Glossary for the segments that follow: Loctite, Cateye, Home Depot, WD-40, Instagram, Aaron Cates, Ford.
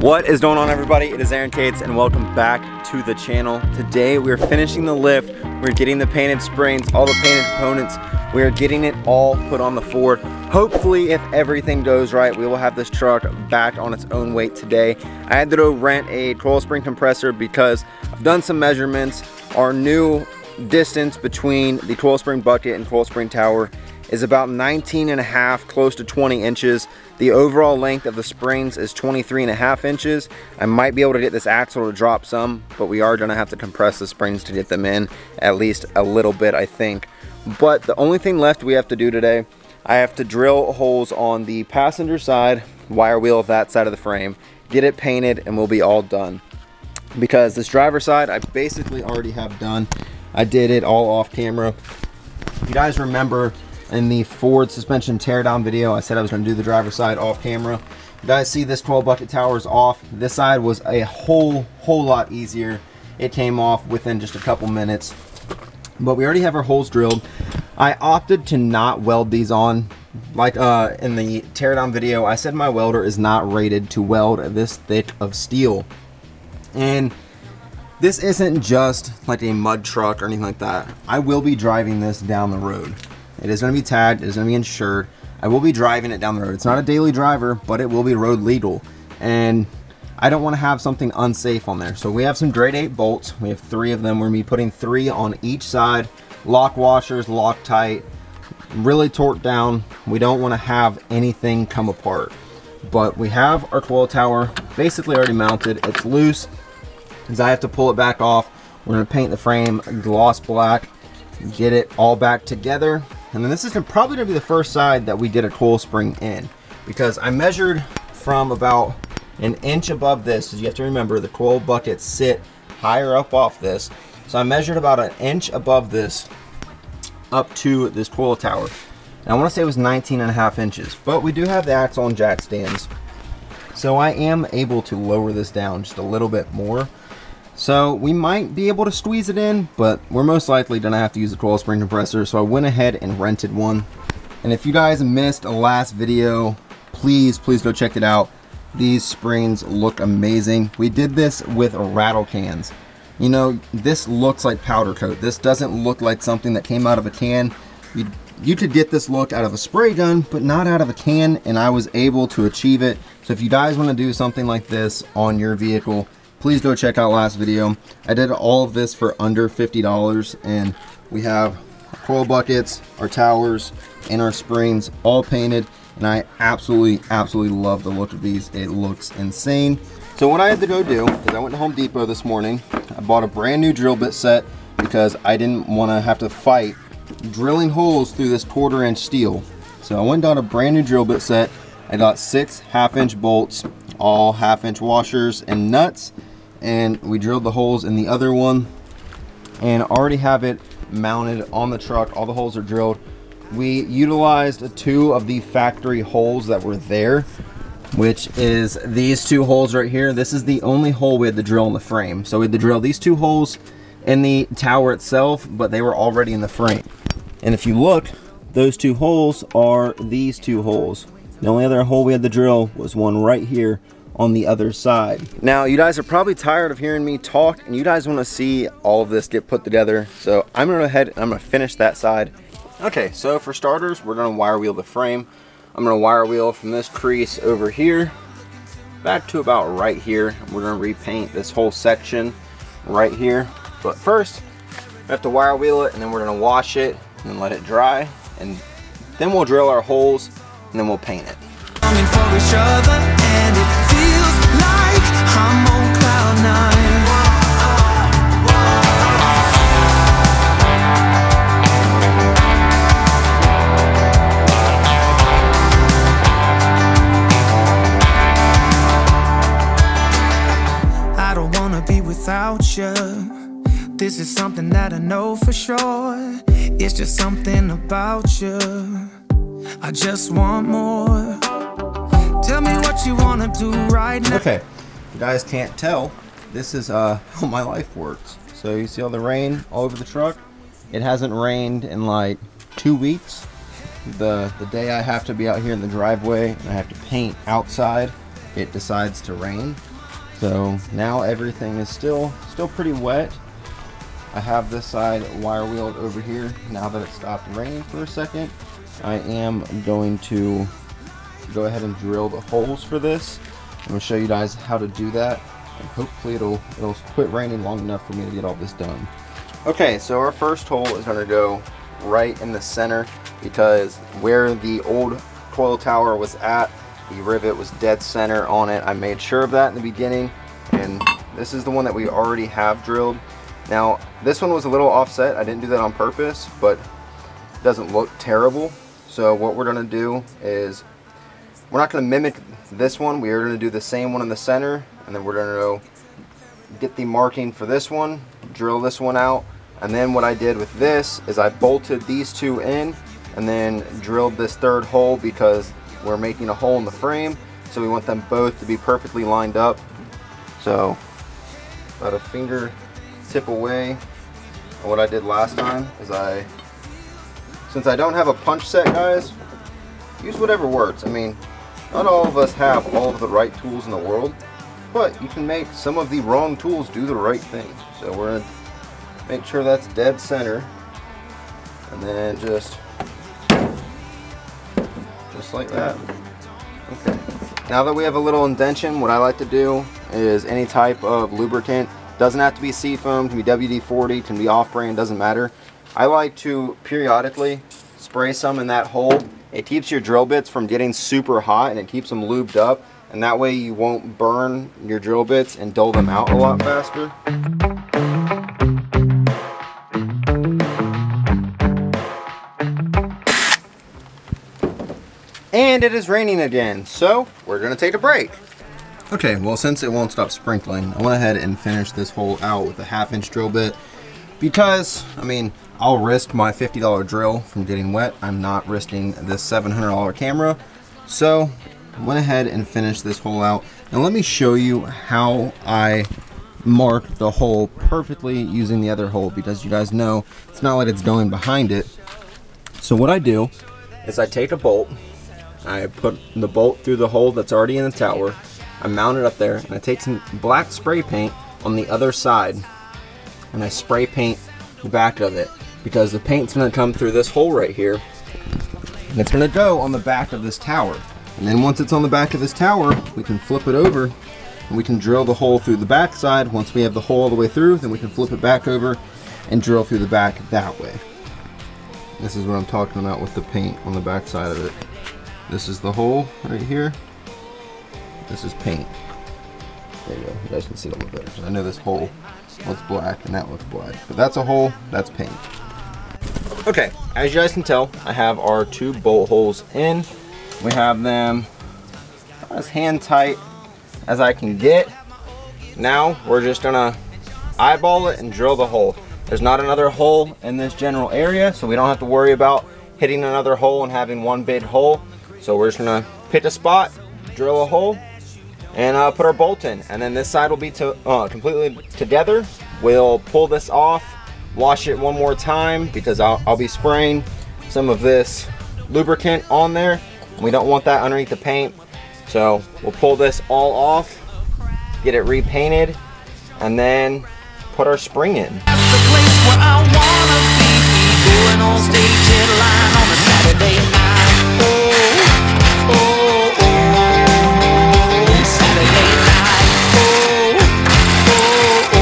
What is going on, everybody? It is Aaron Cates and welcome back to the channel. Today we're finishing the lift. We're getting the painted springs, all the painted components. We're getting it all put on the Ford. Hopefully, if everything goes right, we will have this truck back on its own weight today. I had to go rent a coil spring compressor because I've done some measurements. Our new distance between the coil spring bucket and coil spring tower is about 19.5, close to 20 inches. The overall length of the springs is 23.5 inches. I might be able to get this axle to drop some, but we are gonna have to compress the springs to get them in at least a little bit, I think. But the only thing left we have to do today, I have to drill holes on the passenger side, wire wheel of that side of the frame, get it painted, and we'll be all done. Because this driver's side, I basically already have done. I did it all off camera. If you guys remember, in the Ford suspension teardown video, I said I was gonna do the driver's side off camera. You guys see this 12 bucket tower is off. This side was a whole lot easier. It came off within just a couple minutes. But we already have our holes drilled. I opted to not weld these on. Like in the teardown video, I said my welder is not rated to weld this thick of steel. And this isn't just like a mud truck or anything like that. I will be driving this down the road. It is going to be tagged, it is going to be insured. I will be driving it down the road. It's not a daily driver, but it will be road legal. And I don't want to have something unsafe on there. So we have some grade 8 bolts. We have 3 of them. We're going to be putting 3 on each side. Lock washers, Loctite, really torqued down. We don't want to have anything come apart. But we have our coil tower basically already mounted. It's loose, because I have to pull it back off. We're going to paint the frame gloss black, get it all back together. And then this is probably gonna be the first side that we did a coil spring in, because I measured from about an inch above this. You have to remember the coil buckets sit higher up off this. So I measured about an inch above this up to this coil tower. And I wanna say it was 19.5 inches, but we do have the axle and jack stands. So I am able to lower this down just a little bit more. So we might be able to squeeze it in, but we're most likely gonna have to use a coil spring compressor. So I went ahead and rented one. And if you guys missed the last video, please go check it out. These springs look amazing. We did this with rattle cans. You know, this looks like powder coat. This doesn't look like something that came out of a can. You could get this look out of a spray gun, but not out of a can, and I was able to achieve it. So if you guys wanna do something like this on your vehicle, please go check out last video. I did all of this for under $50, and we have our coil buckets, our towers, and our springs all painted, and I absolutely love the look of these. It looks insane. So what I had to go do is I went to Home Depot this morning. I bought a brand new drill bit set because I didn't want to have to fight drilling holes through this 1/4 inch steel. So I went and got a brand new drill bit set. I got 6 1/2 inch bolts, all 1/2 inch washers and nuts, and we drilled the holes in the other one and already have it mounted on the truck. All the holes are drilled. We utilized 2 of the factory holes that were there, which is these 2 holes right here. This is the only hole we had to drill in the frame. So we had to drill these 2 holes in the tower itself, but they were already in the frame. And if you look, those 2 holes are these 2 holes. The only other hole we had to drill was one right here on the other side. Now, you guys are probably tired of hearing me talk, and you guys want to see all of this get put together. So I'm going to go ahead and I'm going to finish that side. Okay, so for starters, we're going to wire wheel the frame. I'm going to wire wheel from this crease over here back to about right here. We're going to repaint this whole section right here. But first, we have to wire wheel it, and then we're going to wash it and let it dry. And then we'll drill our holes, and then we'll paint it. I don't want to be without you. This is something that I know for sure. It's just something about you. I just want more. Tell me what you want to do right now. Okay, if you guys can't tell, this is how my life works. So you see all the rain all over the truck. It hasn't rained in like 2 weeks. The day I have to be out here in the driveway and I have to paint outside, it decides to rain. So now everything is still pretty wet. I have this side wire wheeled over here. Now that it stopped raining for a second, I am going to go ahead and drill the holes for this. I'm going to show you guys how to do that, and hopefully it'll quit raining long enough for me to get all this done. Okay, so our first hole is going to go right in the center, because where the old coil tower was at, the rivet was dead center on it. I made sure of that in the beginning, and this is the one that we already have drilled. Now this one was a little offset. I didn't do that on purpose, but it doesn't look terrible. So what we're going to do is we're not going to mimic this one. We are going to do the same one in the center, and then we're going to get the marking for this one, drill this one out, and then what I did with this is I bolted these two in and then drilled this third hole, because we're making a hole in the frame, so we want them both to be perfectly lined up. So about a finger tip away. And what I did last time is since I don't have a punch set, guys, use whatever works. I mean, not all of us have all of the right tools in the world, but you can make some of the wrong tools do the right thing. So we're going to make sure that's dead center, and then just like that. Okay. Now that we have a little indentation, what I like to do is any type of lubricant. Doesn't have to be seafoam, can be WD-40, can be off-brand, doesn't matter. I like to periodically spray some in that hole. It keeps your drill bits from getting super hot, and it keeps them lubed up, and that way you won't burn your drill bits and dull them out a lot faster. And it is raining again, so we're gonna take a break. Okay, well, since it won't stop sprinkling, I went ahead and finished this hole out with a 1/2 inch drill bit, because I mean, I'll risk my $50 drill from getting wet. I'm not risking this $700 camera. So went ahead and finished this hole out. Now let me show you how I mark the hole perfectly using the other hole, because you guys know it's not like it's going behind it. So what I do is I take a bolt, I put the bolt through the hole that's already in the tower, I mount it up there, and I take some black spray paint on the other side, and I spray paint the back of it, because the paint's going to come through this hole right here, and it's going to go on the back of this tower. And then once it's on the back of this tower, we can flip it over and we can drill the hole through the back side. Once we have the hole all the way through, then we can flip it back over and drill through the back that way. This is what I'm talking about with the paint on the back side of it. This is the hole right here. This is paint. There you go. You guys can see it a little better. So I know this hole looks black and that looks black, but that's a hole, that's paint. Okay, as you guys can tell, I have our two bolt holes in. We have them as hand tight as I can get. Now we're just gonna eyeball it and drill the hole. There's not another hole in this general area, so we don't have to worry about hitting another hole and having one big hole. So we're just gonna pick a spot, drill a hole, and put our bolt in, and then this side will be completely together. We'll pull this off, wash it one more time, because I'll be spraying some of this lubricant on there. We don't want that underneath the paint, so we'll pull this all off, get it repainted, and then put our spring in. That's the place where I wanna be, going on stage in line on a Saturday night. Oh, oh, oh, Saturday night. Oh, oh, oh.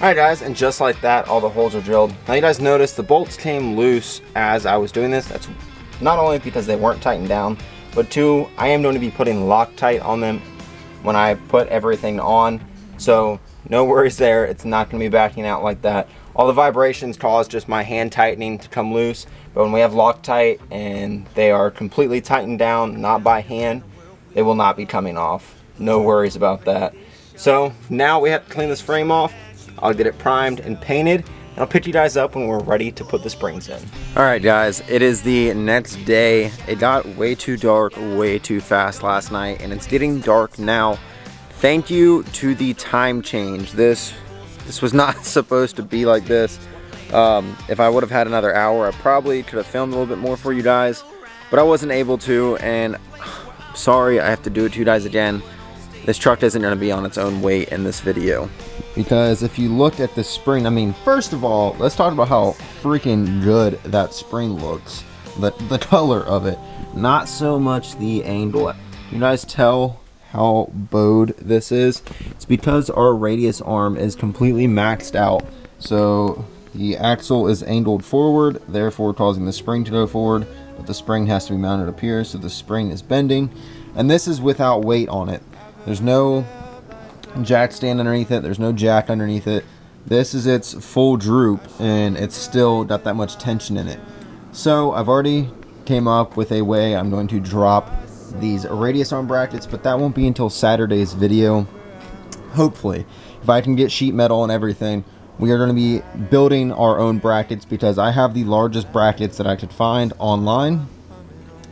Alright guys, and just like that, all the holes are drilled. Now you guys notice the bolts came loose as I was doing this. That's not only because they weren't tightened down, but two, I am going to be putting Loctite on them when I put everything on, so no worries there. It's not going to be backing out like that. All the vibrations cause just my hand tightening to come loose, but when we have Loctite and they are completely tightened down, not by hand, they will not be coming off. No worries about that. So now we have to clean this frame off. I'll get it primed and painted, and I'll pick you guys up when we're ready to put the springs in. All right guys, it is the next day. It got way too dark way too fast last night, and it's getting dark now. Thank you to the time change. This This was not supposed to be like this. If I would have had another hour, I probably could have filmed a little bit more for you guys, but I wasn't able to, and I'm sorry I have to do it to you guys again. This truck isn't going to be on its own weight in this video. Because if you look at the spring, I mean, first of all, let's talk about how freaking good that spring looks. The color of it, not so much the angle. You guys tell how bowed this is? It's because our radius arm is completely maxed out. So the axle is angled forward, therefore causing the spring to go forward. But the spring has to be mounted up here, so the spring is bending. And this is without weight on it. There's no jack stand underneath it. There's no jack underneath it. This is its full droop, and it's still got that much tension in it. So I've already came up with a way I'm going to drop these radius arm brackets, but that won't be until Saturday's video. Hopefully, if I can get sheet metal and everything, we are going to be building our own brackets, because I have the largest brackets that I could find online.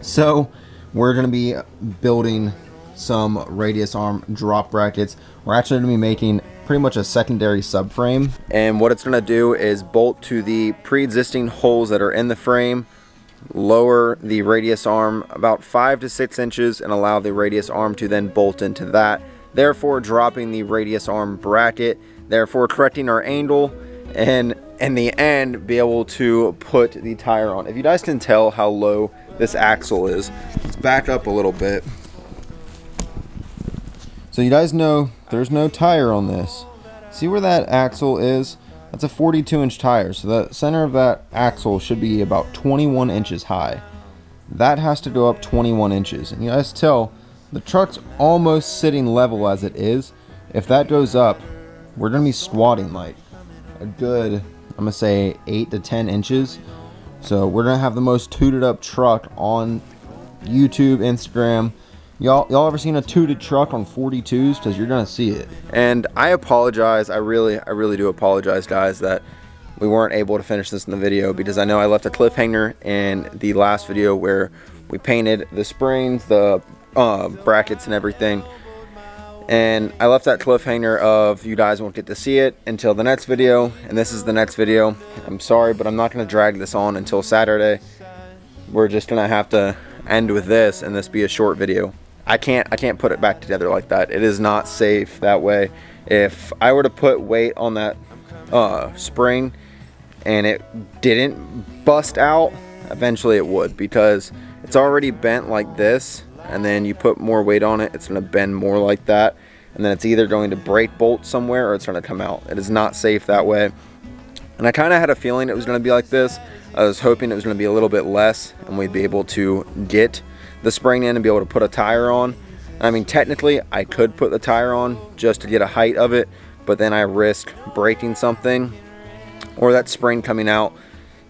So we're going to be building some radius arm drop brackets. We're actually going to be making pretty much a secondary subframe, and what it's going to do is bolt to the pre-existing holes that are in the frame, lower the radius arm about 5 to 6 inches, and allow the radius arm to then bolt into that, therefore dropping the radius arm bracket, therefore correcting our angle, and in the end be able to put the tire on. If you guys can tell how low this axle is, let's back up a little bit. So you guys know there's no tire on this. See where that axle is? That's a 42-inch tire, so the center of that axle should be about 21 inches high. That has to go up 21 inches. And you guys tell, the truck's almost sitting level as it is. If that goes up, we're going to be squatting like a good, I'm going to say, 8 to 10 inches. So we're going to have the most tooted up truck on YouTube, Instagram. Y'all ever seen a tooted truck on 42s? Because you're gonna see it. And I apologize, I really do apologize, guys, that we weren't able to finish this in the video, because I know I left a cliffhanger in the last video where we painted the springs, the brackets and everything. And I left that cliffhanger of you guys won't get to see it until the next video, and this is the next video. I'm sorry, but I'm not gonna drag this on until Saturday. We're just gonna have to end with this, and this be a short video. I can't put it back together like that. It is not safe that way. If I were to put weight on that spring and it didn't bust out, eventually it would, because it's already bent like this, and then you put more weight on it, it's going to bend more like that, and then it's either going to break bolt somewhere or it's going to come out. It is not safe that way. And I kind of had a feeling it was going to be like this. I was hoping it was going to be a little bit less, and we'd be able to get the spring in and be able to put a tire on. I mean, technically I could put the tire on just to get a height of it, but then I risk breaking something or that spring coming out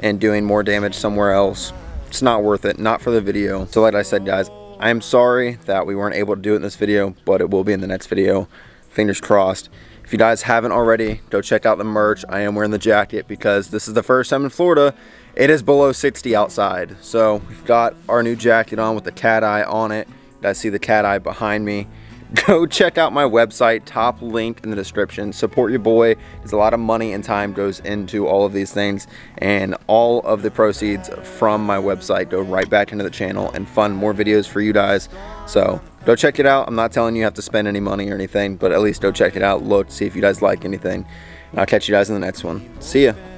and doing more damage somewhere else. It's not worth it, not for the video. So like I said, guys, I'm sorry that we weren't able to do it in this video, but it will be in the next video, fingers crossed. If you guys haven't already, go check out the merch. I am wearing the jacket because this is the first time in Florida it is below 60 outside. So we've got our new jacket on with the cat eye on it. You guys see the cat eye behind me. Go check out my website, top link in the description. Support your boy. There's a lot of money and time goes into all of these things, and all of the proceeds from my website go right back into the channel and fund more videos for you guys. So go check it out. I'm not telling you have to spend any money or anything, but at least go check it out. Look, see if you guys like anything. And I'll catch you guys in the next one. See ya.